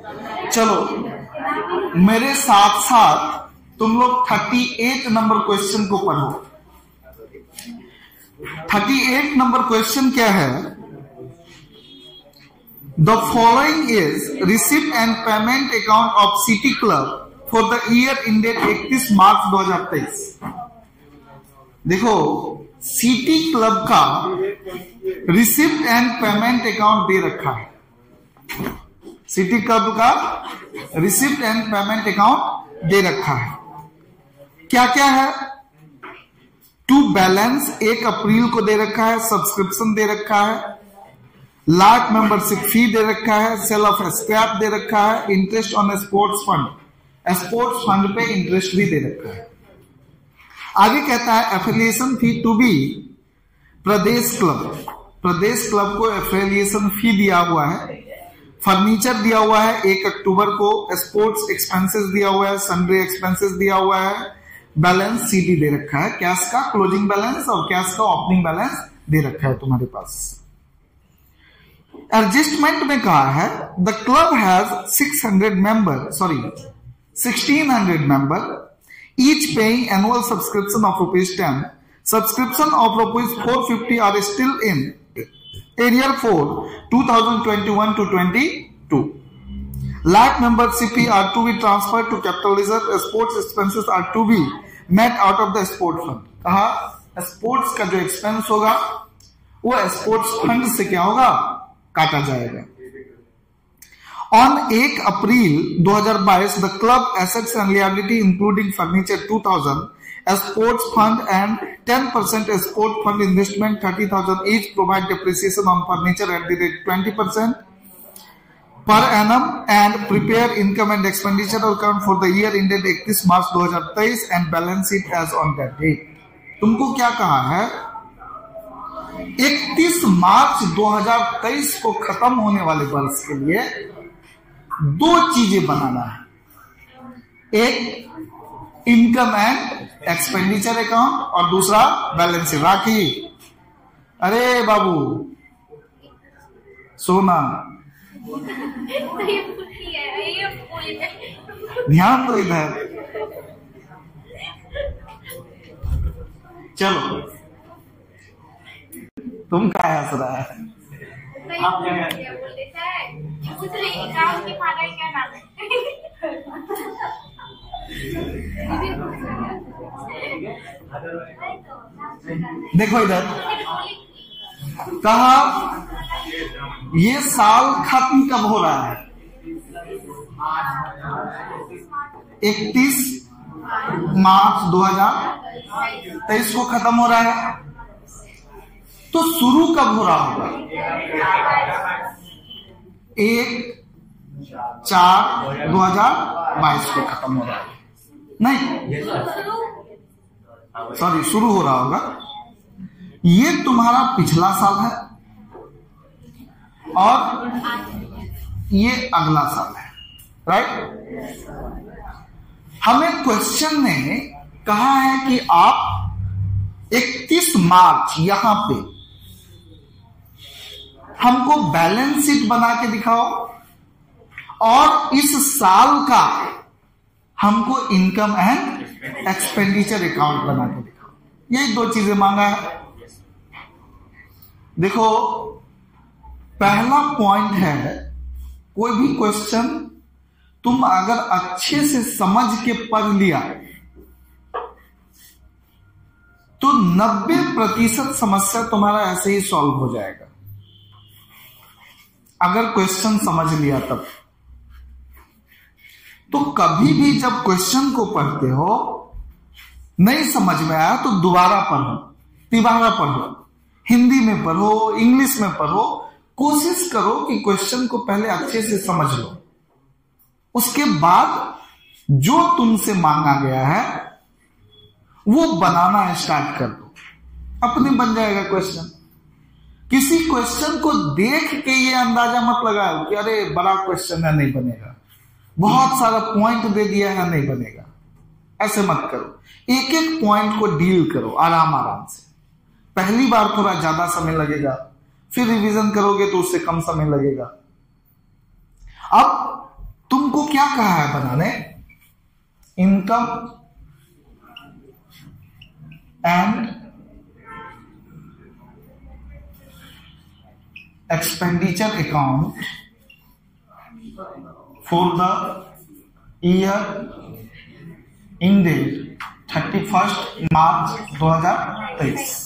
चलो मेरे साथ साथ तुम लोग 38 नंबर क्वेश्चन को पढ़ो। 38 नंबर क्वेश्चन क्या है? The following is receipt and payment account of city club for the year ended 31 March 2023। देखो, सिटी क्लब का रिसिप्ट एंड पेमेंट अकाउंट दे रखा है, सिटी क्लब का रिसिप्ट एंड पेमेंट अकाउंट दे रखा है। क्या क्या है? टू बैलेंस 1 अप्रैल को दे रखा है, सब्सक्रिप्शन दे रखा है, लार्ज मेंबरशिप फी दे रखा है, सेल ऑफ स्क्रैप दे रखा है, इंटरेस्ट ऑन स्पोर्ट्स फंड पे इंटरेस्ट भी दे रखा है। आगे कहता है affiliation fee to be Pradesh club को एफिलिएशन फी दिया हुआ है, फर्नीचर दिया हुआ है 1 अक्टूबर को, स्पोर्ट्स एक्सपेंसेस दिया हुआ है, सनडे एक्सपेंसेस दिया हुआ है, बैलेंस सीडी दे रखा है, कैश का क्लोजिंग बैलेंस और कैश का ओपनिंग बैलेंस दे रखा है तुम्हारे पास। एडजस्टमेंट में कहा है the club has 1600 member, each paying annual subscription of ₹10. Subscription of ₹450 are still in arrear for 2021 to 22. Life membership fee are to be transferred to capital reserve. Sports expenses are to be met out of the sports fund. कहा sports का जो expense होगा वो sports fund से क्या होगा, काटा जाएगा। On 1 April 2022, the club assets and liability including furniture 2,000, a sports fund and 10% a sports fund investment 30,000 each, provide depreciation on furniture at the rate 20% per annum, and prepare income and expenditure account for the year ended 31 March 2023 and balance it as on that date. तुमको क्या कहा है? 31 March 2023 को खत्म होने वाले वर्ष के लिए दो चीजें बनाना है, एक इनकम एंड एक्सपेंडिचर अकाउंट और दूसरा बैलेंस शीट। राखी, अरे बाबू, सोना, ध्यान दो इधर। चलो, तुम क्या हंस रहा है? आप क्या नाम है? देखो इधर, कहा ये साल खत्म कब हो रहा है? 31 मार्च 2023 को खत्म हो रहा है, तो शुरू कब हो रहा होगा? 1/4/2022 को खत्म हो रहा है, नहीं सॉरी शुरू हो रहा होगा। ये तुम्हारा पिछला साल है और ये अगला साल है, राइट? हमें क्वेश्चन ने कहा है कि आप 31 मार्च यहां पे हमको बैलेंस शीट बना के दिखाओ और इस साल का हमको इनकम एंड एक्सपेंडिचर अकाउंट बना के दिखाओ। यही दो चीजें मांगा है। देखो, पहला पॉइंट है, कोई भी क्वेश्चन तुम अगर अच्छे से समझ के पढ़ लिया तो 90% समस्या तुम्हारा ऐसे ही सॉल्व हो जाएगा, अगर क्वेश्चन समझ लिया तब। तो कभी भी जब क्वेश्चन को पढ़ते हो नहीं समझ में आया तो दोबारा पढ़ो, तिबारा पढ़ो, हिंदी में पढ़ो, इंग्लिश में पढ़ो, कोशिश करो कि क्वेश्चन को पहले अच्छे से समझ लो, उसके बाद जो तुमसे मांगा गया है वो बनाना स्टार्ट कर दो, अपने बन जाएगा क्वेश्चन। किसी क्वेश्चन को देख के ये अंदाजा मत लगाओ कि अरे बड़ा क्वेश्चन है नहीं बनेगा, बहुत सारा पॉइंट दे दिया है नहीं बनेगा, ऐसे मत करो। एक एक पॉइंट को डील करो आराम आराम से। पहली बार थोड़ा ज्यादा समय लगेगा, फिर रिवीजन करोगे तो उससे कम समय लगेगा। अब क्या कहा है बनाने, income and expenditure account for the year ended 31 March 2023।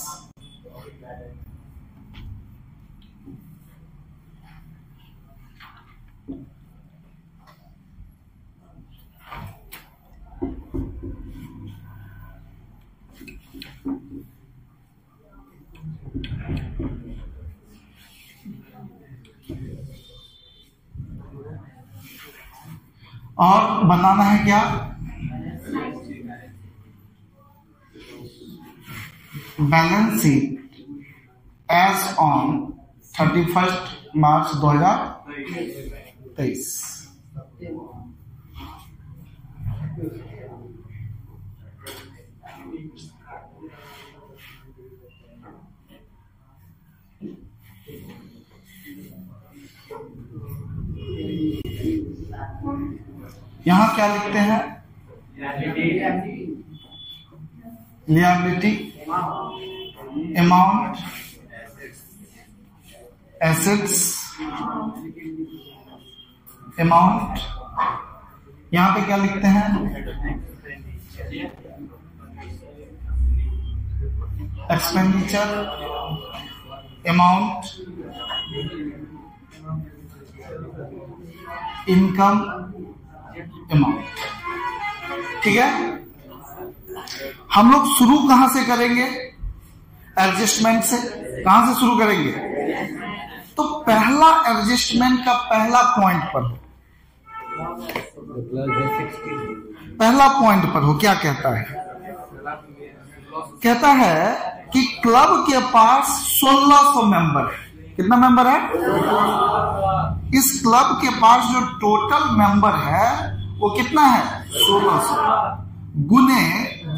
और बनाना है क्या, balance sheet as on 31 March 2023। यहां क्या लिखते हैं, लियाबिलिटी अमाउंट, एसेट्स अमाउंट। यहां पे क्या लिखते हैं, एक्सपेंडिचर अमाउंट, इनकम अमाउंट। ठीक है, हम लोग शुरू कहां से करेंगे, एडजस्टमेंट से। कहां से शुरू करेंगे, तो पहला एडजस्टमेंट का पहला पॉइंट पर हो, पहला पॉइंट पर हो। क्या कहता है, कहता है कि क्लब के पास 1600 मेंबर है। कितना मेंबर है इस क्लब के पास, जो टोटल मेंबर है वो कितना है 1600 गुने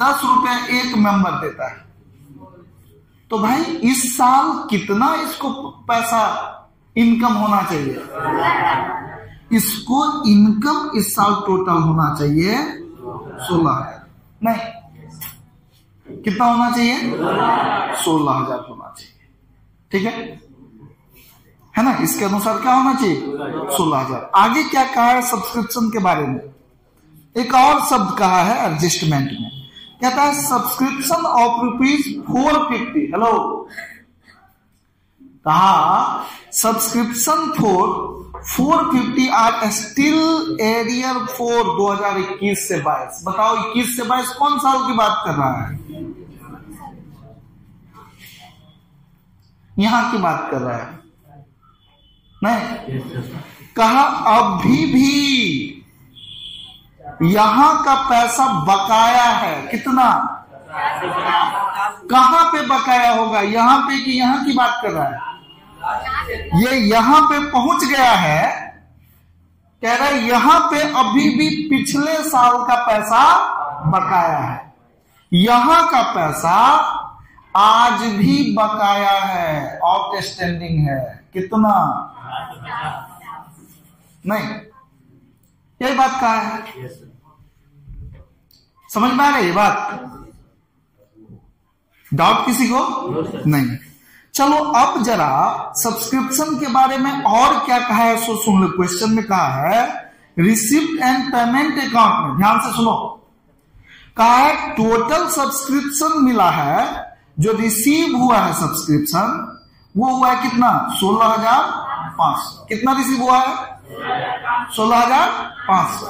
10 रुपया एक मेंबर देता है। तो भाई इस साल कितना इसको पैसा इनकम होना चाहिए, इसको इनकम इस साल टोटल होना चाहिए 16,000। नहीं, कितना होना चाहिए 16,000 होना चाहिए। ठीक है ना, इसके अनुसार क्या होना चाहिए 16,000। आगे क्या कहा है सब्सक्रिप्शन के बारे में, एक और शब्द कहा है एडजस्टमेंट में, कहता है सब्सक्रिप्शन ऑफ ₹450। हेलो, कहा subscription for 450 are still arrear for 2021 से 22। बताओ 21 से 22 कौन साल की बात कर रहा है, यहां की बात कर रहा है। नहीं, कहा अभी भी यहां का पैसा बकाया है। कितना, कहां पे बकाया होगा, यहां पे कि यहां की बात कर रहा है, ये यहां पे पहुंच गया है। कह रहा है यहां पे अभी भी पिछले साल का पैसा बकाया है, यहां का पैसा आज भी बकाया है, आउटस्टैंडिंग है। कितना, नहीं, यही बात कहा है। समझ में आ रही है बात, डाउट किसी को नहीं। चलो अब जरा सब्सक्रिप्शन के बारे में और क्या कहा है सो सुन लो। क्वेश्चन में कहा है रिसिप्ट एंड पेमेंट अकाउंट में, ध्यान से सुनो, कहा है टोटल सब्सक्रिप्शन मिला है, जो रिसीव हुआ है सब्सक्रिप्शन वो हुआ है कितना 16,500। कितना रिसीव हुआ है 16,500।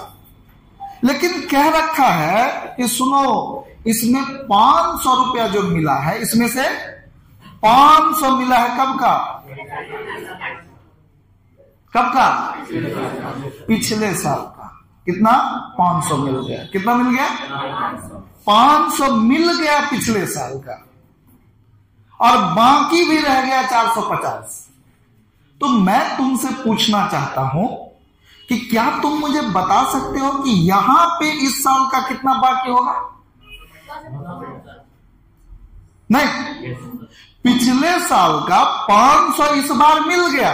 लेकिन कह रखा है कि सुनो इसमें 500 रुपया जो मिला है, इसमें से 500 मिला है कब का, कब का पिछले साल का। कितना 500 मिल गया, कितना मिल गया 500 मिल गया पिछले साल का, और बाकी भी रह गया 450। तो मैं तुमसे पूछना चाहता हूं कि क्या तुम मुझे बता सकते हो कि यहां पे इस साल का कितना बाकी होगा। नहीं, पिछले साल का 500 इस बार मिल गया,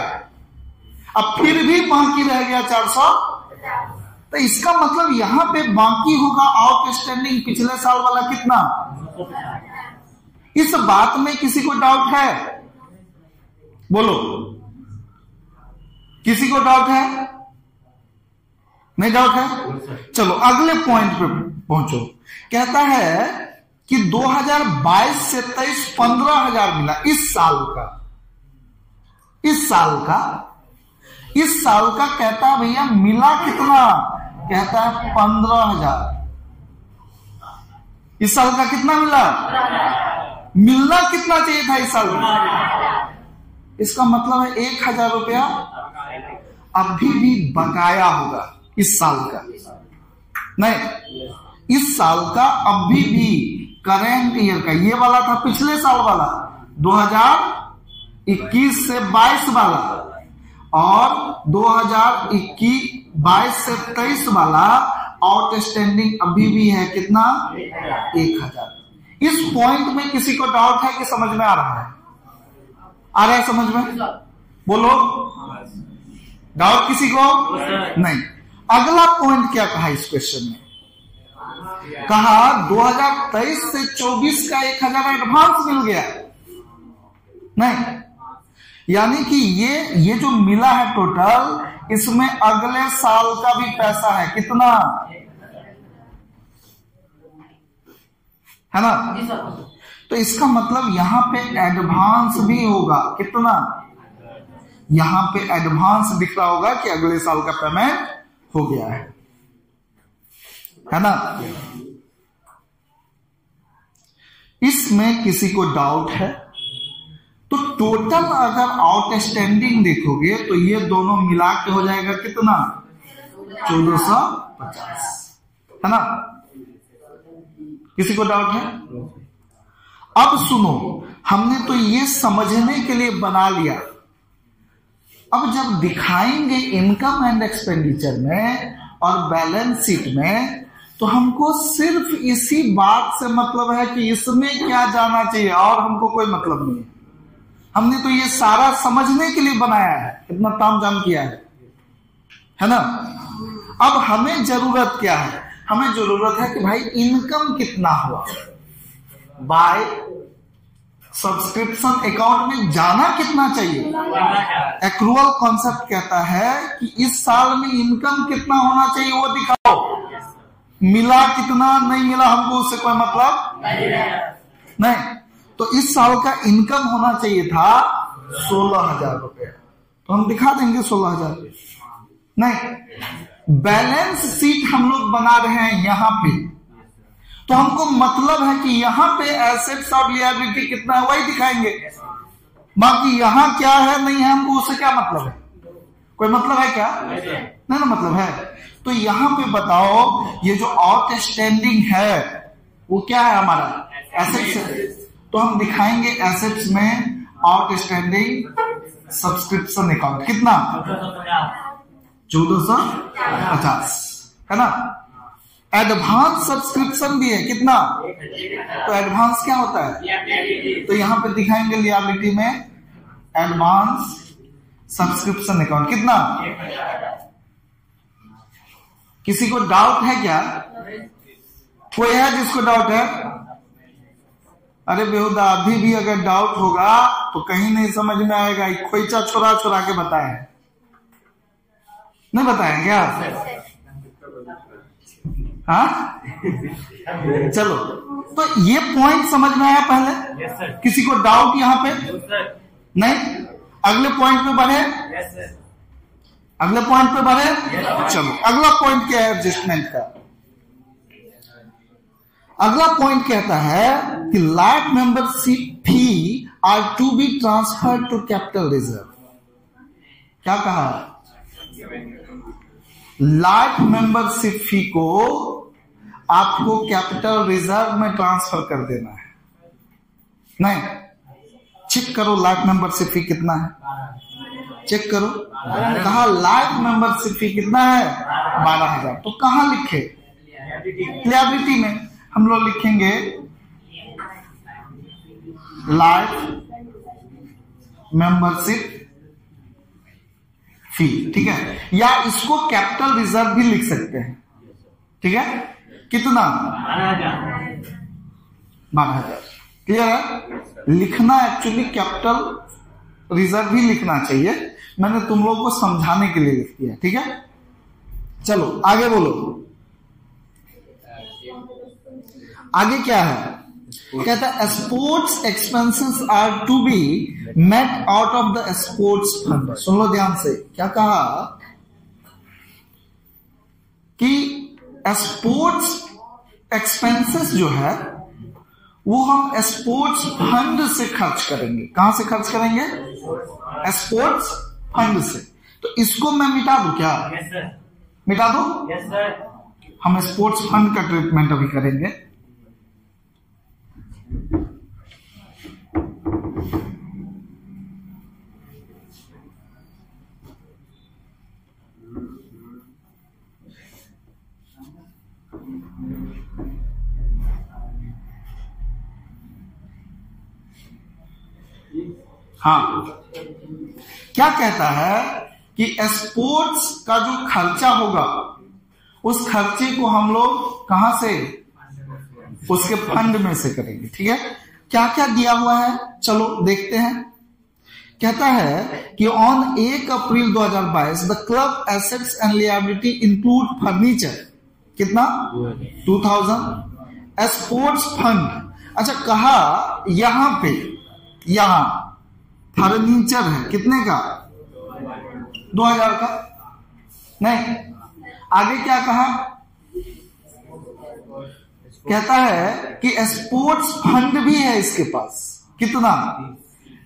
अब फिर भी बाकी रह गया 400। तो इसका मतलब यहाँ पे बाकी होगा आउटस्टैंडिंग पिछले साल वाला कितना। इस बात में किसी को डाउट है? बोलो, किसी को डाउट है? नहीं डाउट है। चलो अगले पॉइंट पे पहुंचो। कहता है कि 2022 से 23 15,000 मिला इस साल का। कहता है भैया मिला कितना? कहता है 15,000। इस साल का कितना मिला? मिलना कितना चाहिए था इस साल में? इसका मतलब है 1,000 रुपया अभी भी बकाया होगा इस साल का। नहीं, इस साल का अभी भी करेंट ईयर का, ये वाला था पिछले साल वाला 2021 से 22 वाला, और 2021-22 से 23 वाला आउटस्टैंडिंग अभी भी है कितना? 1,000। इस पॉइंट में किसी को डाउट है कि समझ में आ रहा है? आ रहा है समझ में? बोलो, डाउट किसी को नहीं। अगला पॉइंट क्या कहा इस क्वेश्चन में? कहा 2023 से 24 का 1,000 एडवांस मिल गया। नहीं, यानी कि ये जो मिला है टोटल, इसमें अगले साल का भी पैसा है कितना है ना। तो इसका मतलब यहां पे एडवांस भी होगा कितना? यहां पे एडवांस दिख रहा होगा कि अगले साल का पेमेंट हो गया है ना। इसमें किसी को डाउट है? तो टोटल अगर आउटस्टैंडिंग देखोगे तो ये दोनों मिला के हो जाएगा कितना? 1,450 है ना। किसी को डाउट है? अब सुनो, हमने तो ये समझने के लिए बना लिया, अब जब दिखाएंगे इनकम एंड एक्सपेंडिचर में और बैलेंस शीट में, तो हमको सिर्फ इसी बात से मतलब है कि इसमें क्या जाना चाहिए, और हमको कोई मतलब नहीं है। हमने तो ये सारा समझने के लिए बनाया है, इतना तामझाम किया है ना। अब हमें जरूरत क्या है? हमें जरूरत है कि भाई इनकम कितना हुआ, बाय सब्सक्रिप्शन अकाउंट में जाना कितना चाहिए। एक्रूअल कॉन्सेप्ट कहता है कि इस साल में इनकम कितना होना चाहिए वो दिखाओ, मिला कितना, नहीं मिला हमको उससे कोई मतलब नहीं। तो इस साल का इनकम होना चाहिए था 16,000 रुपया, तो हम दिखा देंगे 16,000। नहीं, बैलेंस शीट हम लोग बना रहे हैं यहाँ पे, तो हमको मतलब है कि यहाँ पे एसेट्स और लायबिलिटी कितना है वही दिखाएंगे, बाकी यहाँ क्या है नहीं है हमको उससे क्या मतलब है? कोई मतलब है क्या? नहीं ना मतलब है। तो यहाँ पे बताओ ये जो आउटस्टैंडिंग है वो क्या है हमारा? एसेट्स। तो हम दिखाएंगे एसेट्स में आउटस्टैंडिंग सब्सक्रिप्शन अकाउंट कितना? 1,450 है ना। एडवांस सब्सक्रिप्शन भी है कितना? तो एडवांस क्या होता है? तो यहाँ पे दिखाएंगे लियाबिलिटी में एडवांस सब्सक्रिप्शन अकाउंट कितना। किसी को डाउट है क्या? कोई है जिसको डाउट है? अरे बेहुदा, अभी भी अगर डाउट होगा तो कहीं नहीं समझ में आएगा, खोइचा छुरा छुरा के बताएं, नहीं बताएं क्या? हाँ चलो, तो ये पॉइंट समझ में आया पहले? किसी को डाउट यहाँ पे नहीं? अगले पॉइंट पे बढ़े? अगले पॉइंट पे बढ़े। चलो अगला पॉइंट क्या है एडजस्टमेंट का? अगला पॉइंट कहता है कि life membership fee are to be transfer to capital reserve. क्या कहा? लाइफ मेंबरशिप फी को आपको कैपिटल रिजर्व में ट्रांसफर कर देना है। नहीं, चेक करो लाइफ मेंबरशिप फी कितना है, चेक करो। कहा लाइफ मेंबरशिप फी कितना है? 12,000। तो कहां लिखे? लायबिलिटी में। हम लोग लिखेंगे लाइफ मेंबरशिप फी, ठीक है, या इसको कैपिटल रिजर्व भी लिख सकते हैं, ठीक है। कितना? 12,000। क्लियर है? लिखना एक्चुअली कैपिटल रिजर्व भी लिखना चाहिए, मैंने तुम लोगों को समझाने के लिए लिख दिया, ठीक है। चलो आगे बोलो, आगे क्या है? कहता है sports expenses are to be met out of the sports fund. सुन लो ध्यान से, क्या कहा कि स्पोर्ट्स एक्सपेंसेस जो है वो हम स्पोर्ट्स फंड से खर्च करेंगे। कहां से खर्च करेंगे? स्पोर्ट्स फंड से। तो इसको मैं मिटा दूं क्या? Yes, sir. मिटा दो। Yes, sir. हम स्पोर्ट्स फंड का ट्रीटमेंट अभी करेंगे। हाँ, क्या कहता है कि स्पोर्ट्स का जो खर्चा होगा उस खर्चे को हम लोग कहां से? उसके फंड में से करेंगे, ठीक है। क्या क्या दिया हुआ है चलो देखते हैं। कहता है कि on 1 April 2022 the club assets and liability include furniture. कितना? 2,000 स्पोर्ट्स फंड। अच्छा, कहा यहां पे यहां फर्नीचर है कितने का? 2,000 का। नहीं, आगे क्या कहा? कहता है कि स्पोर्ट्स फंड भी है इसके पास। कितना?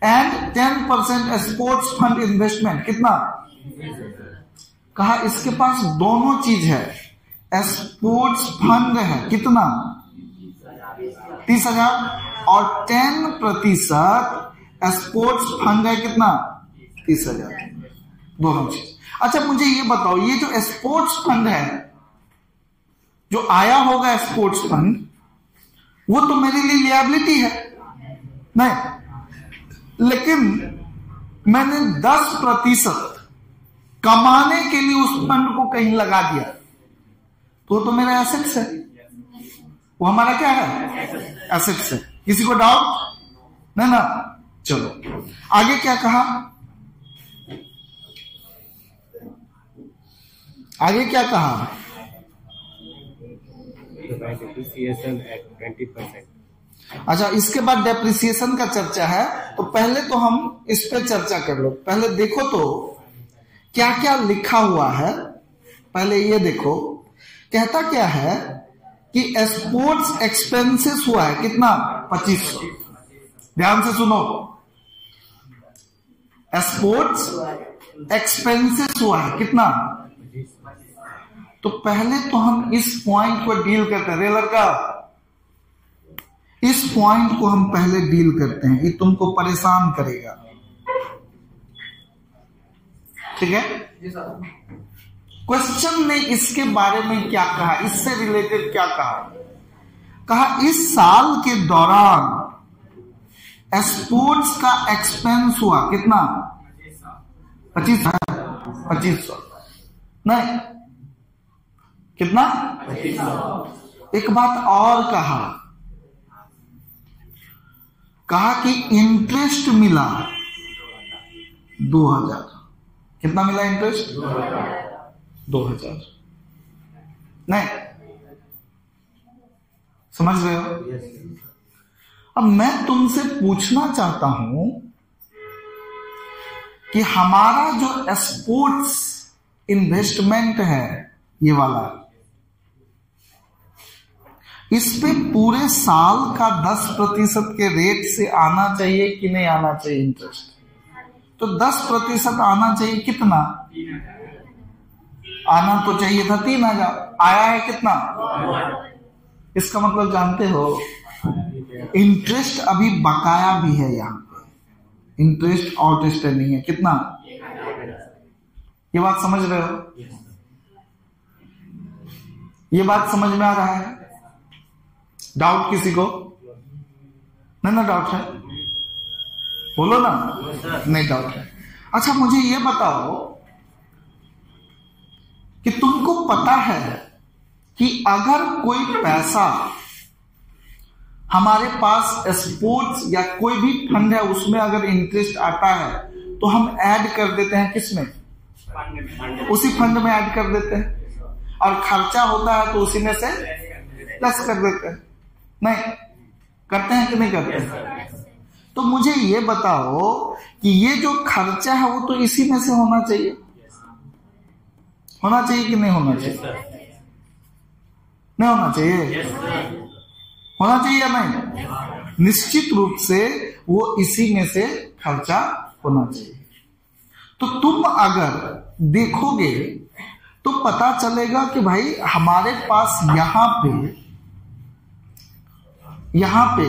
And 10% sports fund investment. कितना? कहा इसके पास दोनों चीज है, स्पोर्ट्स फंड है कितना? 30,000 और 10% स्पोर्ट्स फंड है कितना? 30,000, दोनों चीज। अच्छा मुझे ये बताओ, ये जो स्पोर्ट्स फंड है जो आया होगा स्पोर्ट्स फंड वो तो मेरे लिए लायबिलिटी है, नहीं, लेकिन मैंने 10% कमाने के लिए उस फंड को कहीं लगा दिया तो मेरा एसेट्स है, वो हमारा क्या है? एसेट्स है। किसी को डाउट नहीं ना? चलो आगे क्या कहा? आगे क्या कहा? Depreciation at 20%। अच्छा, इसके बाद डेप्रिसिएशन का चर्चा है, तो पहले तो हम इस पे चर्चा कर लो। पहले देखो तो क्या क्या लिखा हुआ है, पहले ये देखो। कहता क्या है कि स्पोर्ट्स एक्सपेंसेस हुआ है कितना? 2,500। ध्यान से सुनो, स्पोर्ट्स एक्सपेंसेस हुआ है कितना? तो पहले तो हम इस पॉइंट को डील करते हैं। रे लड़का, इस पॉइंट को हम पहले डील करते हैं, ये तुमको परेशान करेगा, ठीक है। क्वेश्चन में इसके बारे में क्या कहा, इससे रिलेटेड क्या कहा? कहा इस साल के दौरान स्पोर्ट्स का एक्सपेंस हुआ कितना? 2,500। नहीं, कितना? 2,500। एक बात और कहा, कि इंटरेस्ट मिला 2,000। कितना मिला इंटरेस्ट? 2,000। नहीं, समझ रहे हो? अब मैं तुमसे पूछना चाहता हूं कि हमारा जो स्पोर्ट्स इन्वेस्टमेंट है ये वाला, इस पे पूरे साल का 10% के रेट से आना चाहिए कि नहीं आना चाहिए इंटरेस्ट? तो 10% आना चाहिए कितना? आना तो चाहिए था 3,000, आया है कितना? इसका मतलब जानते हो, इंटरेस्ट अभी बकाया भी है, यहां पे इंटरेस्ट आउटस्टैंडिंग है कितना? ये बात समझ रहे हो? ये बात समझ में आ रहा है? डाउट किसी को नहीं ना? डाउट है बोलो ना? नहीं डाउट है। अच्छा मुझे ये बताओ कि तुमको पता है कि अगर कोई पैसा हमारे पास स्पोर्ट्स या कोई भी फंड है उसमें अगर इंटरेस्ट आता है तो हम ऐड कर देते हैं किसमें, उसी फंड में ऐड कर देते हैं, और खर्चा होता है तो उसी में से प्लस कर देते हैं। नहीं करते हैं कि नहीं करते हैं? तो मुझे ये बताओ कि ये जो खर्चा है वो तो इसी में से होना चाहिए, होना चाहिए कि नहीं होना चाहिए? नहीं होना चाहिए, होना चाहिए या नहीं? निश्चित रूप से वो इसी में से खर्चा होना चाहिए। तो तुम अगर देखोगे तो पता चलेगा कि भाई हमारे पास यहाँ पे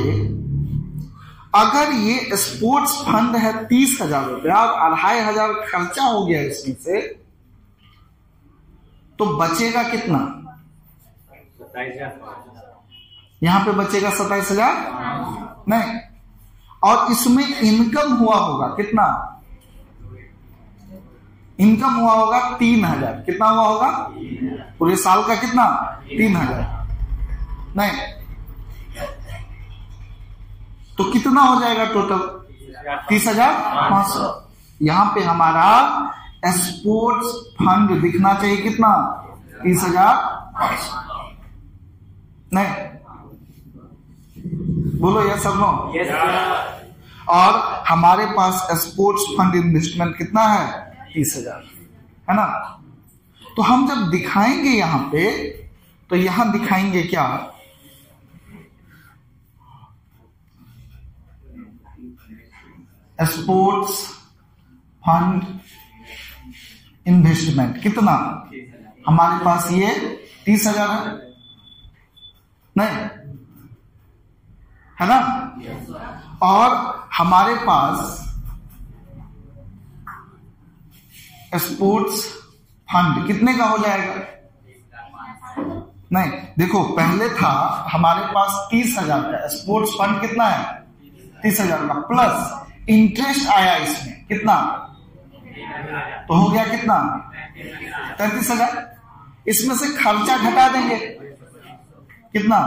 अगर ये स्पोर्ट्स फंड है 30,000 रुपया और 2,500 खर्चा हो गया इसमें से, तो बचेगा कितना? 27,000। यहां पे बचेगा 27,000 नहीं, और इसमें इनकम हुआ होगा कितना? इनकम हुआ होगा 3,000। कितना हुआ होगा पूरे साल का? कितना? 3,000 नहीं, तो कितना हो जाएगा टोटल? 30,500। यहाँ पे हमारा स्पोर्ट्स फंड दिखना चाहिए कितना? 30,500। नहीं बोलो यस सब लोग। और हमारे पास स्पोर्ट्स फंड इन्वेस्टमेंट कितना है? 30,000 है ना। तो हम जब दिखाएंगे यहाँ पे तो यहां दिखाएंगे क्या? स्पोर्ट्स फंड इन्वेस्टमेंट कितना? हमारे पास ये 30,000 है नहीं, है ना। और हमारे पास स्पोर्ट्स फंड कितने का हो जाएगा? नहीं देखो, पहले था हमारे पास 30,000 का स्पोर्ट्स फंड, कितना है? 30,000 का प्लस इंटरेस्ट आया इसमें कितना, तो हो गया कितना? 33,000। इसमें से खर्चा घटा देंगे कितना,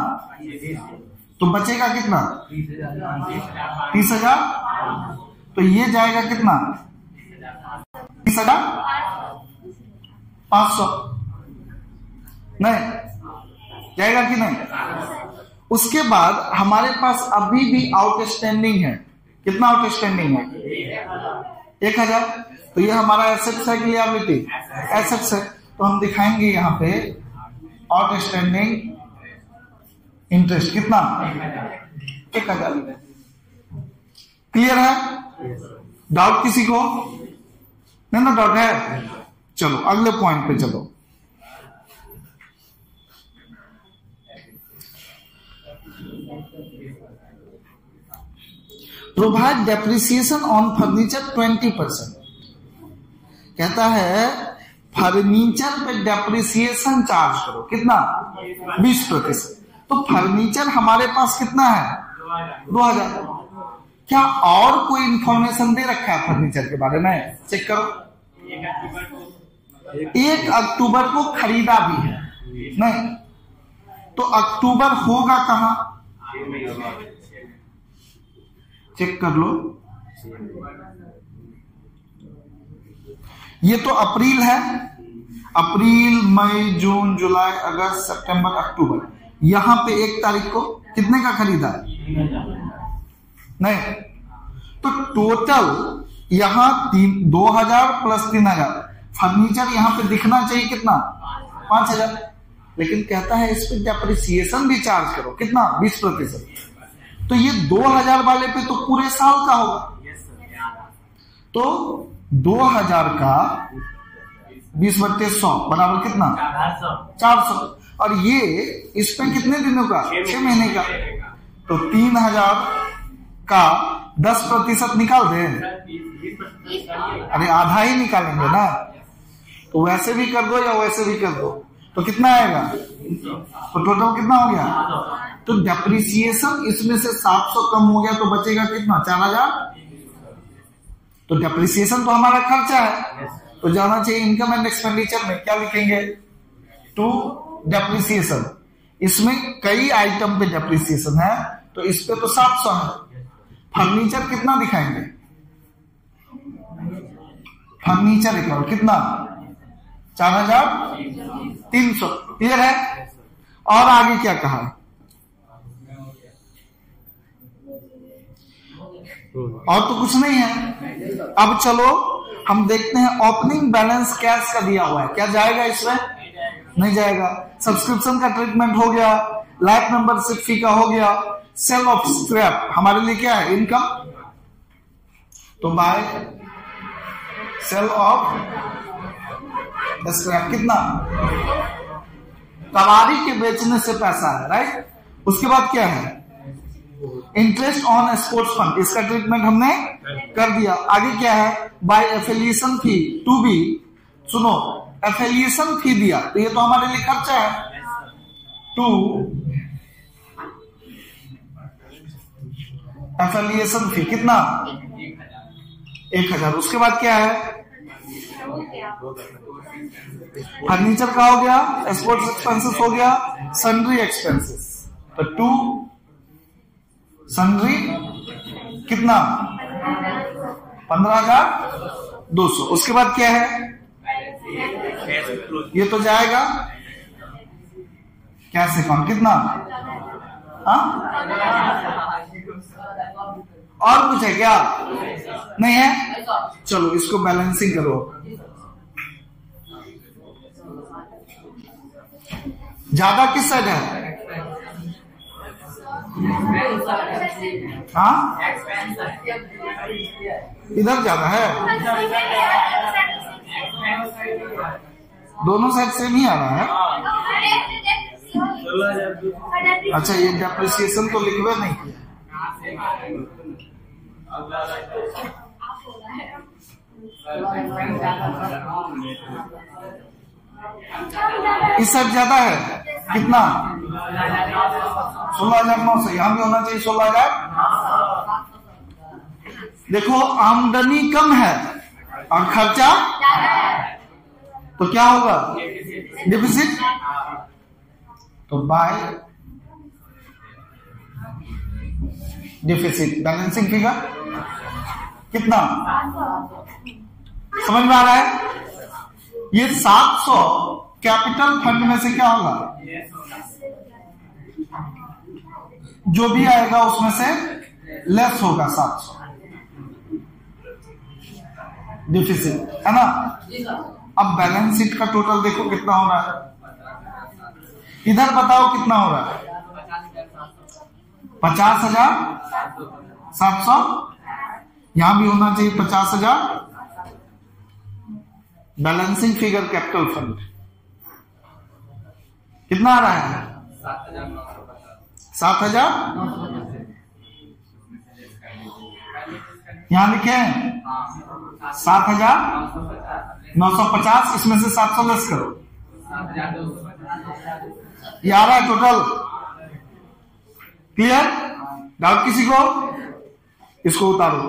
तो बचेगा कितना? 30,000। तो ये जाएगा कितना? 30,500 नहीं जाएगा कि नहीं। उसके बाद हमारे पास अभी भी आउटस्टैंडिंग है, कितना आउटस्टैंडिंग है? 1,000। तो ये हमारा एसेट्स है कि लायबिलिटी? एसेट्स है। तो हम दिखाएंगे यहाँ पे आउटस्टैंडिंग इंटरेस्ट कितना? 1,000। क्लियर है? डाउट किसी को नहीं ना? डाउट है? चलो अगले पॉइंट पे चलो। Provide depreciation on furniture 20%। कहता है फर्नीचर पे डेप्रिसिएशन चार्ज करो कितना? 20%। तो फर्नीचर हमारे पास कितना है? 2,000। क्या और कोई इंफॉर्मेशन दे रखा है फर्नीचर के बारे में? चेक करो। 1 अक्टूबर को खरीदा भी है नहीं, तो अक्टूबर होगा कहाँ? चेक कर लो। ये तो अप्रैल है, अप्रैल मई जून जुलाई अगस्त सितंबर अक्टूबर। यहां पे 1 तारीख को कितने का खरीदा है? नहीं, तो टोटल यहां 2,000 प्लस 3,000। फर्नीचर यहां पे दिखना चाहिए कितना? 5,000। लेकिन कहता है इस पे डेप्रिसिएशन भी चार्ज करो कितना? 20%। तो ये 2,000 वाले पे तो पूरे साल का होगा, तो 2,000 का 20 बटे 100 बराबर कितना? 400। और ये इस पे कितने दिनों का? 6 महीने का। तो 3,000 का 10% निकाल दे, अरे आधा ही निकालेंगे ना, तो वैसे भी कर दो या वैसे भी कर दो, तो कितना आएगा? तो टोटल कितना हो गया? तो डेप्रिसिएशन इसमें से 700 कम हो गया तो बचेगा कितना? 4,000। तो डेप्रिसिएशन तो हमारा खर्चा है, तो जाना चाहिए इनकम एंड एक्सपेंडिचर में क्या लिखेंगे, टू डेप्रिसिएशन। इसमें कई आइटम पे डेप्रिसिएशन है तो इस पे तो 700 है। फर्नीचर कितना दिखाएंगे, फर्नीचर अकाउंट कितना 4300, क्लियर है। और आगे क्या कहा, और तो कुछ नहीं है। अब चलो हम देखते हैं ओपनिंग बैलेंस कैश का दिया हुआ है, क्या जाएगा इसमें, नहीं जाएगा। सब्सक्रिप्शन का ट्रीटमेंट हो गया, लाइफ मेंबरशिप फी का हो गया, सेल ऑफ स्क्रैप हमारे लिए क्या है, इनकम। तो बाय सेल ऑफ स्क्रैप कितना, कबाड़ी के बेचने से पैसा है, राइट। उसके बाद क्या है, इंटरेस्ट ऑन स्पोर्ट्स फंड, इसका ट्रीटमेंट हमने कर दिया। आगे क्या है, by affiliation fee to be, सुनो एफिलिएशन फी दिया तो ये तो हमारे लिए खर्चा है, टू एफिलिएशन फी कितना 1000। उसके बाद क्या है, फर्नीचर का हो गया, स्पोर्ट्स एक्सपेंसेस हो गया, सन्ड्री एक्सपेंसेस, तो टू सन्ड्री कितना 15,200। उसके बाद क्या है, ये तो जाएगा कैश अकाउंट कितना, हाँ और कुछ है क्या, नहीं है। चलो इसको बैलेंसिंग करो, ज्यादा किस साइड है, हाँ इधर ज्यादा है, दोनों साइड सेम ही आ रहा है। अच्छा ये डेप्रिसिएशन तो लिखवा नहीं किया, इस साइड ज्यादा है कितना 16,900, यहां भी होना चाहिए 16,000। देखो आमदनी कम है और खर्चा तो क्या होगा, डिफिसिट। तो बाय डिफिसिट बैलेंसिंग फिगर कितना, समझ में आ रहा है। ये 700 कैपिटल फंड में से क्या होगा, जो भी आएगा उसमें से लेस होगा 700 डिफिसिट, है ना। अब बैलेंस शीट का टोटल देखो कितना हो रहा है, इधर बताओ कितना हो रहा है, 50,700, यहां भी होना चाहिए 50,000। बैलेंसिंग फिगर कैपिटल फंड कितना आ रहा है, 7,000, यहां लिखे 7,950, इसमें से 700 लेस करो, 11 टोटल। क्लियर, डाउट किसी को, इसको उतारो।